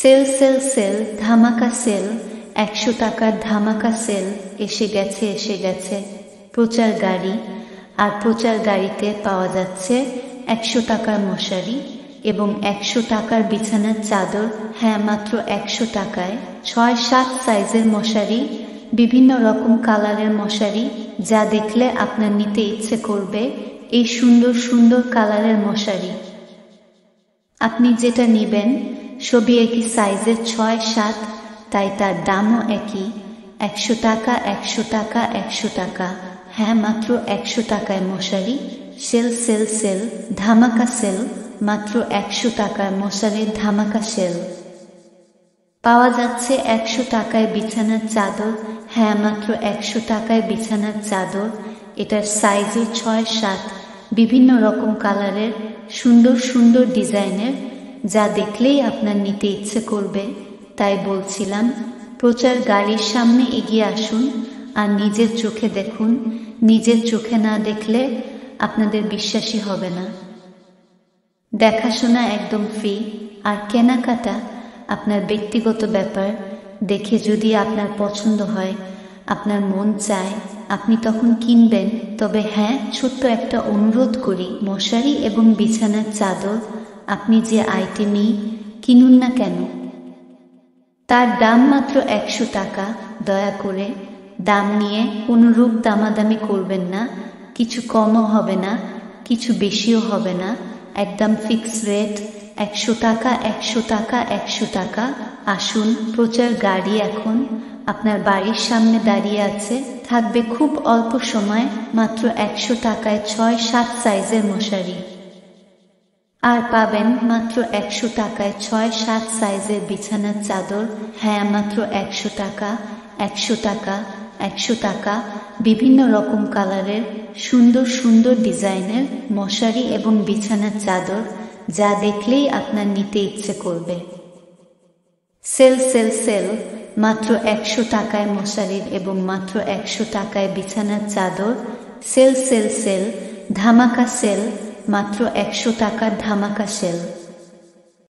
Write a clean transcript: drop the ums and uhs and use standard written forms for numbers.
Sell sale sale ধামাকা sale, 100 টাকার ধামাকা সেল এসে গেছে। প্রচার গাড়ি, আর প্রচার গাড়িতে পাওয়া যাচ্ছে 100 টাকার মশারি এবং 100 টাকার বিছানার চাদর। হ্যাঁ, মাত্র 100 টাকায় 6-7 সাইজের মশারি, বিভিন্ন রকম কালারের মশারি, যা দেখলে আপনার নিতে ইচ্ছে করবে। এই সুন্দর সুন্দর কালারের মশারি আপনি যেটা নেবেন সবই একই সাইজের 6-7, তাই তার দামও একই, 100 টাকা। হ্যাঁ, মাত্র 100 টাকায় মশারি। সেল সেল সেল ধামাকা সেল, মাত্র 100 টাকায় মশারির ধামাকা সেল। পাওয়া যাচ্ছে 100 টাকায় বিছানার চাদর। হ্যাঁ, মাত্র 100 টাকায় বিছানার চাদর, এটার সাইজই 6-7, বিভিন্ন রকম কালারের, সুন্দর সুন্দর ডিজাইনের, যা দেখলেই আপনার নিতে ইচ্ছে করবে। তাই বলছিলাম, প্রচার গাড়ির সামনে এগিয়ে আসুন আর নিজের চোখে দেখুন। নিজের চোখে না দেখলে আপনাদের বিশ্বাসই হবে না। দেখাশোনা একদম ফ্রি, আর কেনাকাটা আপনার ব্যক্তিগত ব্যাপার। দেখে যদি আপনার পছন্দ হয়, আপনার মন চায়, আপনি তখন কিনবেন। তবে হ্যাঁ, ছোট্ট একটা অনুরোধ করি, মশারি এবং বিছানার চাদর আপনি যে আইটেমই কিনুন না কেন, তার দাম মাত্র 100 টাকা। দয়া করে দাম নিয়ে কোনোরূপ দামাদামি করবেন না। কিছু কমও হবে না, কিছু বেশিও হবে না, একদম ফিক্স রেট, 100 টাকা। আসুন, প্রচার গাড়ি এখন আপনার বাড়ির সামনে দাঁড়িয়ে আছে, থাকবে খুব অল্প সময়, মাত্র 100 টাকায় 6-7 সাইজের মশারি, আর পাবেন মাত্র 100 টাকায় 6-7 সাইজের বিছানার চাদর। হ্যাঁ, মাত্র 100 টাকা, 100 টাকা, 100 টাকা, বিভিন্ন রকম কালারের, সুন্দর সুন্দর ডিজাইনের মশারি এবং বিছানার চাদর, যা দেখলেই আপনার নিতে ইচ্ছে করবে। সেল সেল সেল, মাত্র 100 টাকায় মশারির এবং মাত্র 100 টাকায় বিছানার চাদর। সেল সেল সেল ধামাকা সেল, মাত্র 100 টাকার ধামাকা সেল।